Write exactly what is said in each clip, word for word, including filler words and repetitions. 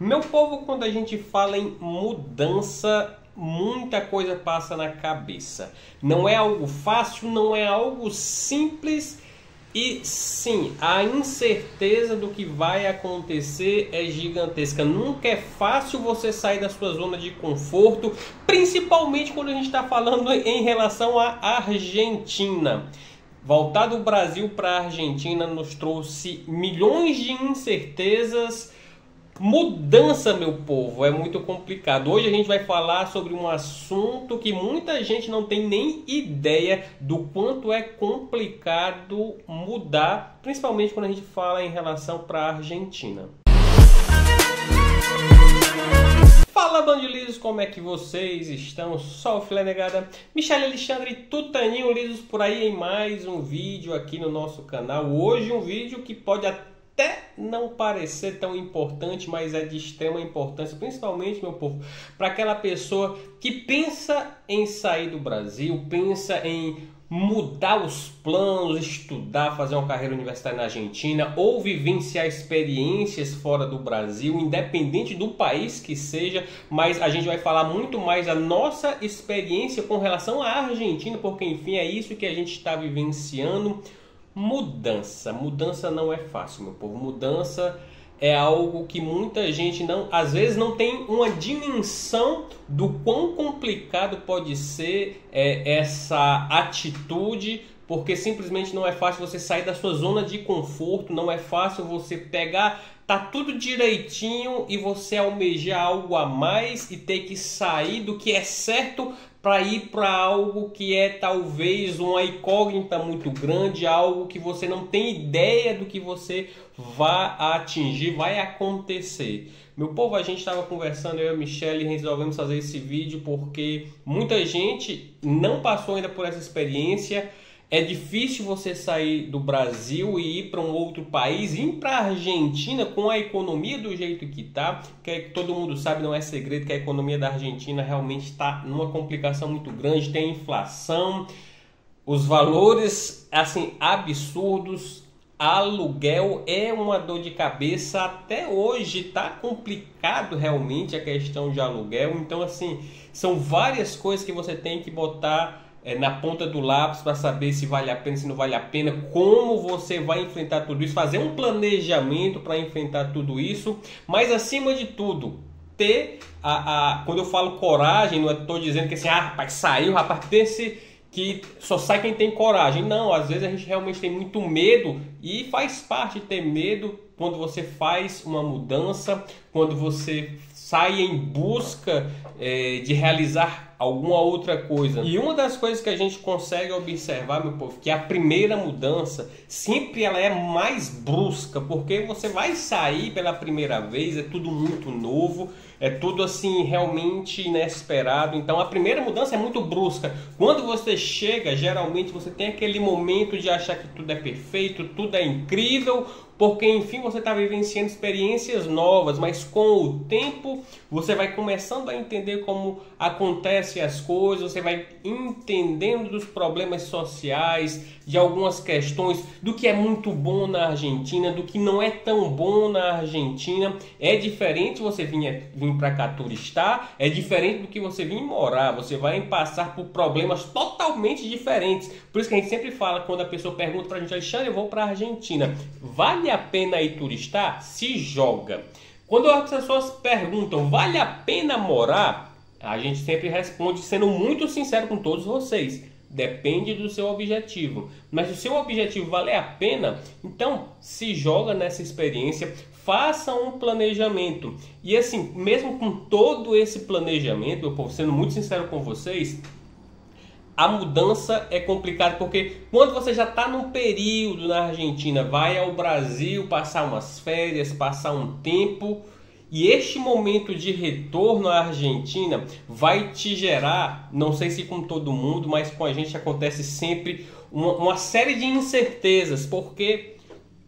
Meu povo, quando a gente fala em mudança, muita coisa passa na cabeça. Não é algo fácil, não é algo simples. E sim, a incerteza do que vai acontecer é gigantesca. Nunca é fácil você sair da sua zona de conforto, principalmente quando a gente está falando em relação à Argentina. Voltar do Brasil para a Argentina nos trouxe milhões de incertezas. Mudança, meu povo, é muito complicado. Hoje a gente vai falar sobre um assunto que muita gente não tem nem ideia do quanto é complicado mudar, principalmente quando a gente fala em relação para a Argentina. Fala, bando de lisos, como é que vocês estão? Só o filé, negada. Michel Alexandre Tutaninho, lisos por aí, em mais um vídeo aqui no nosso canal. Hoje um vídeo que pode até até não parecer tão importante, mas é de extrema importância, principalmente, meu povo, para aquela pessoa que pensa em sair do Brasil, pensa em mudar os planos, estudar, fazer uma carreira universitária na Argentina ou vivenciar experiências fora do Brasil, independente do país que seja, mas a gente vai falar muito mais da nossa experiência com relação à Argentina, porque enfim, é isso que a gente está vivenciando. Mudança. Mudança não é fácil, meu povo. Mudança é algo que muita gente não, às vezes não tem uma dimensão do quão complicado pode ser é, essa atitude, porque simplesmente não é fácil você sair da sua zona de conforto, não é fácil você pegar, tá tudo direitinho e você almejar algo a mais e ter que sair do que é certo para ir para algo que é talvez uma incógnita muito grande, algo que você não tem ideia do que você vai atingir, vai acontecer. Meu povo, a gente estava conversando, eu e a Michelle, resolvemos fazer esse vídeo porque muita gente não passou ainda por essa experiência. É difícil você sair do Brasil e ir para um outro país, ir para a Argentina com a economia do jeito que está, que todo mundo sabe, não é segredo, que a economia da Argentina realmente está numa complicação muito grande, tem inflação, os valores assim absurdos, aluguel é uma dor de cabeça, até hoje está complicado realmente a questão de aluguel, então assim, são várias coisas que você tem que botar É, na ponta do lápis para saber se vale a pena, se não vale a pena, como você vai enfrentar tudo isso, fazer um planejamento para enfrentar tudo isso, mas acima de tudo, ter a, a quando eu falo coragem, não estou dizendo que assim, ah, rapaz, saiu, rapaz, tem esse que só sai quem tem coragem. Não, às vezes a gente realmente tem muito medo e faz parte ter medo quando você faz uma mudança, quando você sai em busca é, de realizar alguma outra coisa. E uma das coisas que a gente consegue observar, meu povo, que a primeira mudança sempre ela é mais brusca, porque você vai sair pela primeira vez, é tudo muito novo, é tudo assim realmente inesperado. Então a primeira mudança é muito brusca. Quando você chega, geralmente você tem aquele momento de achar que tudo é perfeito, tudo é incrível, porque enfim você está vivenciando experiências novas, mas com o tempo você vai começando a entender como acontecem as coisas, você vai entendendo dos problemas sociais, de algumas questões, do que é muito bom na Argentina, do que não é tão bom na Argentina. É diferente você vir, vir para cá turistar, é diferente do que você vir morar, você vai passar por problemas totalmente diferentes. Por isso que a gente sempre fala, quando a pessoa pergunta para a gente, Alexandre, eu vou para a Argentina, vale Vale a pena ir turistar? Se joga. Quando as pessoas perguntam, vale a pena morar? A gente sempre responde, sendo muito sincero com todos vocês, depende do seu objetivo. Mas se o seu objetivo valer a pena, então se joga nessa experiência, faça um planejamento. E assim, mesmo com todo esse planejamento, eu, sendo muito sincero com vocês, a mudança é complicada, porque quando você já está num período na Argentina, vai ao Brasil passar umas férias, passar um tempo, e este momento de retorno à Argentina vai te gerar, não sei se com todo mundo, mas com a gente acontece sempre, uma, uma série de incertezas, porque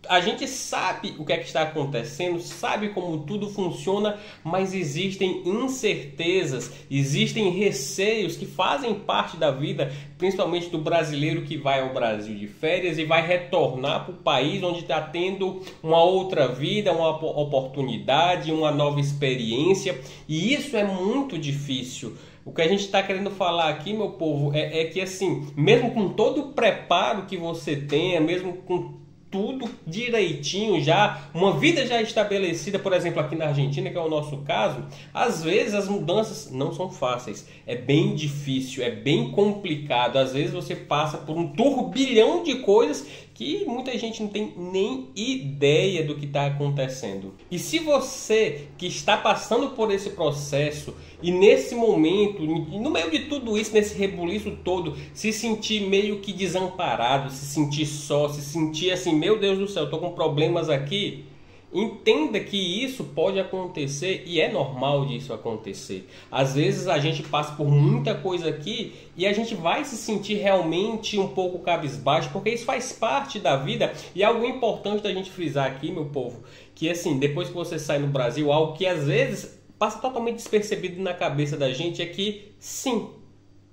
a gente sabe o que é que está acontecendo, sabe como tudo funciona, mas existem incertezas, existem receios que fazem parte da vida, principalmente do brasileiro que vai ao Brasil de férias e vai retornar para o país onde está tendo uma outra vida, uma oportunidade, uma nova experiência, e isso é muito difícil. O que a gente está querendo falar aqui, meu povo, é, é que assim, mesmo com todo o preparo que você tenha, mesmo com tudo direitinho já, uma vida já estabelecida, por exemplo, aqui na Argentina, que é o nosso caso, às vezes as mudanças não são fáceis, é bem difícil, é bem complicado, às vezes você passa por um turbilhão de coisas que muita gente não tem nem ideia do que está acontecendo. E se você que está passando por esse processo e nesse momento, no meio de tudo isso, nesse rebuliço todo, se sentir meio que desamparado, se sentir só, se sentir assim, meu Deus do céu, estou com problemas aqui, entenda que isso pode acontecer e é normal disso acontecer. Às vezes a gente passa por muita coisa aqui e a gente vai se sentir realmente um pouco cabisbaixo, porque isso faz parte da vida. E algo importante da gente frisar aqui, meu povo, que assim, depois que você sai no Brasil, algo que às vezes passa totalmente despercebido na cabeça da gente é que sim,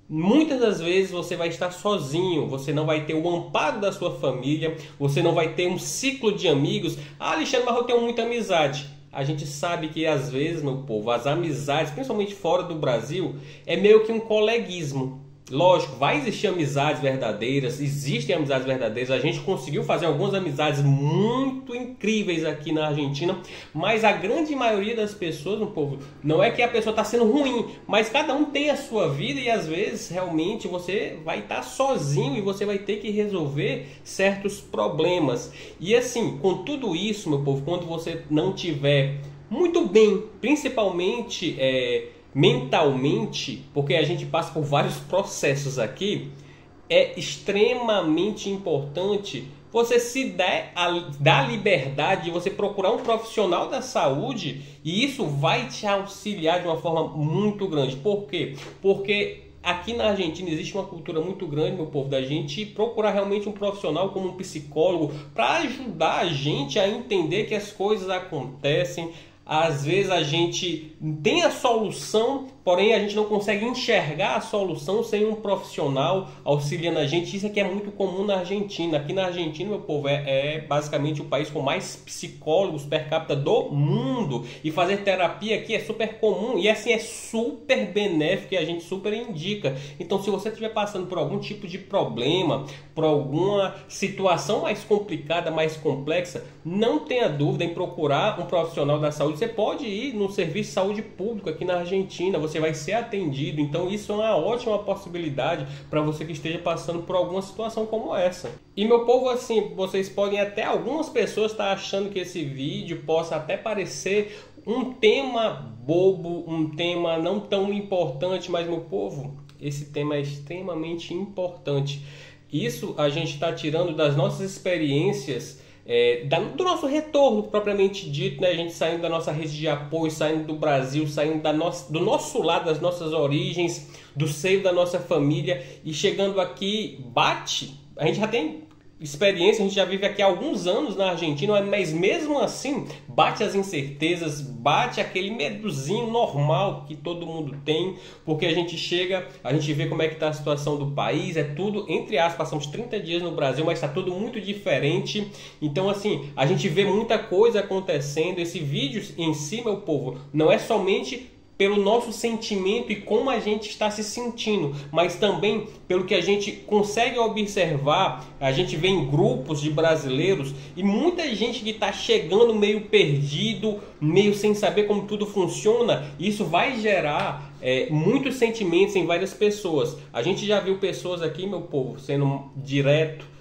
muitas das vezes você vai estar sozinho, você não vai ter o amparo da sua família, você não vai ter um ciclo de amigos. Ah, Alexandre, mas eu tenho muita amizade. A gente sabe que às vezes, meu povo, as amizades, principalmente fora do Brasil, é meio que um coleguismo. Lógico, vai existir amizades verdadeiras, existem amizades verdadeiras, a gente conseguiu fazer algumas amizades muito incríveis aqui na Argentina, mas a grande maioria das pessoas, no povo, não é que a pessoa está sendo ruim, mas cada um tem a sua vida e às vezes realmente você vai estar sozinho e você vai ter que resolver certos problemas. E assim, com tudo isso, meu povo, quando você não tiver muito bem, principalmente é, mentalmente, porque a gente passa por vários processos aqui, é extremamente importante você se dar a, dar liberdade de você procurar um profissional da saúde, e isso vai te auxiliar de uma forma muito grande. Por quê? Porque aqui na Argentina existe uma cultura muito grande, meu povo, da gente procurar realmente um profissional como um psicólogo para ajudar a gente a entender que as coisas acontecem. Às vezes a gente tem a solução, porém a gente não consegue enxergar a solução sem um profissional auxiliando a gente. Isso aqui é muito comum na Argentina. Aqui na Argentina, meu povo, é, é basicamente o país com mais psicólogos per capita do mundo. E fazer terapia aqui é super comum e assim é super benéfico e a gente super indica. Então se você estiver passando por algum tipo de problema, por alguma situação mais complicada, mais complexa, não tenha dúvida em procurar um profissional da saúde. Você pode ir no serviço de saúde público aqui na Argentina, você vai ser atendido, então isso é uma ótima possibilidade para você que esteja passando por alguma situação como essa. E meu povo, assim, vocês podem até, algumas pessoas estão achando que esse vídeo possa até parecer um tema bobo, um tema não tão importante, mas meu povo, esse tema é extremamente importante. Isso a gente está tirando das nossas experiências, É, do nosso retorno propriamente dito, né? A gente saindo da nossa rede de apoio, saindo do Brasil, saindo da nossa, do nosso lado, das nossas origens, do seio da nossa família, e chegando aqui, bate, a gente já tem experiência, a gente já vive aqui há alguns anos na Argentina, mas mesmo assim bate as incertezas, bate aquele medozinho normal que todo mundo tem, porque a gente chega, a gente vê como é que está a situação do país, é tudo, entre aspas, passamos trinta dias no Brasil, mas está tudo muito diferente. Então assim, a gente vê muita coisa acontecendo. Esse vídeo em si, meu povo, não é somente pelo nosso sentimento e como a gente está se sentindo, mas também pelo que a gente consegue observar. A gente vê em grupos de brasileiros e muita gente que está chegando meio perdido, meio sem saber como tudo funciona. Isso vai gerar é, muitos sentimentos em várias pessoas. A gente já viu pessoas aqui, meu povo, sendo direto,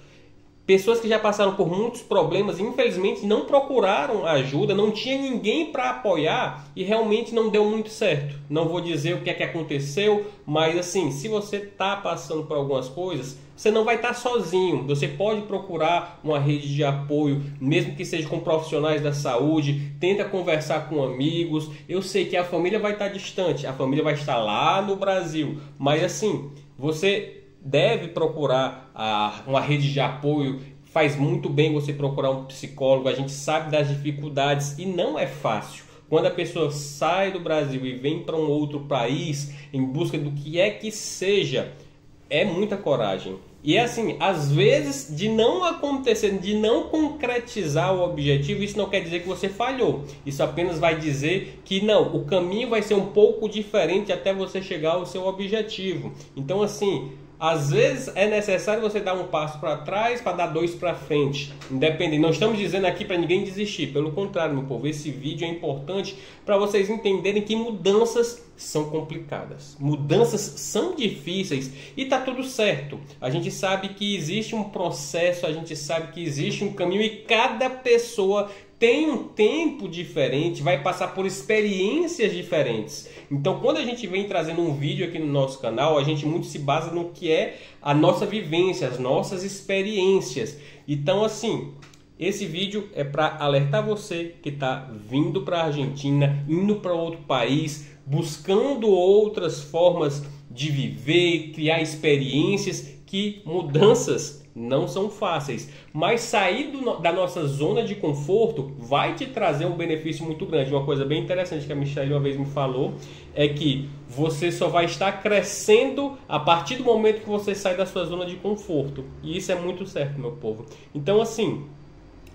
pessoas que já passaram por muitos problemas e infelizmente não procuraram ajuda, não tinha ninguém para apoiar e realmente não deu muito certo. Não vou dizer o que é que aconteceu, mas assim, se você está passando por algumas coisas, você não vai estar sozinho. Você pode procurar uma rede de apoio, mesmo que seja com profissionais da saúde. Tenta conversar com amigos. Eu sei que a família vai estar distante, a família vai estar lá no Brasil, mas assim, você deve procurar a, uma rede de apoio faz muito bem você procurar um psicólogo, a gente sabe das dificuldades e não é fácil. Quando a pessoa sai do Brasil e vem para um outro país em busca do que é que seja, é muita coragem. E é assim, às vezes de não acontecer, de não concretizar o objetivo, isso não quer dizer que você falhou. Isso apenas vai dizer que não, o caminho vai ser um pouco diferente até você chegar ao seu objetivo. Então assim, às vezes é necessário você dar um passo para trás para dar dois para frente. Independente, não estamos dizendo aqui para ninguém desistir. Pelo contrário, meu povo, esse vídeo é importante para vocês entenderem que mudanças são complicadas. Mudanças são difíceis e tá tudo certo. A gente sabe que existe um processo, a gente sabe que existe um caminho e cada pessoa tem um tempo diferente, vai passar por experiências diferentes. Então, quando a gente vem trazendo um vídeo aqui no nosso canal, a gente muito se baseia no que é a nossa vivência, as nossas experiências. Então, assim, esse vídeo é para alertar você que está vindo para a Argentina, indo para outro país, buscando outras formas de viver, criar experiências, que mudanças não são fáceis. Mas sair do, da nossa zona de conforto vai te trazer um benefício muito grande. Uma coisa bem interessante que a Michelle uma vez me falou é que você só vai estar crescendo a partir do momento que você sai da sua zona de conforto. E isso é muito certo, meu povo. Então, assim,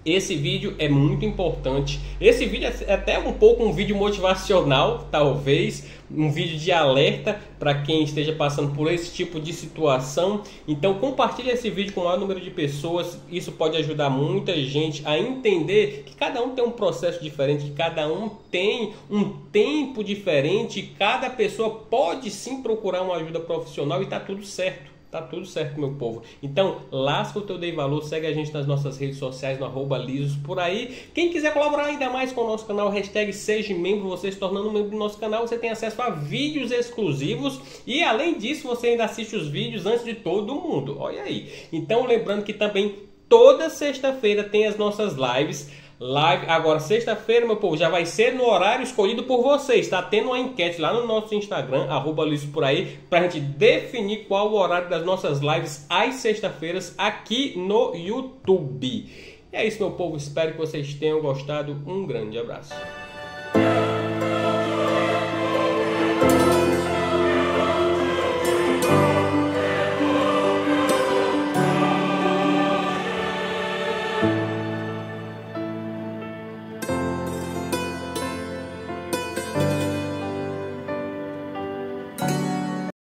esse vídeo é muito importante. Esse vídeo é até um pouco um vídeo motivacional, talvez. Um vídeo de alerta para quem esteja passando por esse tipo de situação. Então compartilhe esse vídeo com o maior número de pessoas. Isso pode ajudar muita gente a entender que cada um tem um processo diferente, que cada um tem um tempo diferente. E cada pessoa pode sim procurar uma ajuda profissional e tá tudo certo. Tá tudo certo, meu povo. Então, lasca o teu Dei Valor, segue a gente nas nossas redes sociais, no arroba lisosporaí. Quem quiser colaborar ainda mais com o nosso canal, hashtag seja membro, você se tornando membro do nosso canal, você tem acesso a vídeos exclusivos. E além disso, você ainda assiste os vídeos antes de todo mundo. Olha aí. Então, lembrando que também toda sexta-feira tem as nossas lives. Live agora, sexta-feira, meu povo, já vai ser no horário escolhido por vocês. Está tendo uma enquete lá no nosso Instagram, arroba lisosporaí, para a gente definir qual o horário das nossas lives às sexta-feiras aqui no YouTube. E é isso, meu povo. Espero que vocês tenham gostado. Um grande abraço.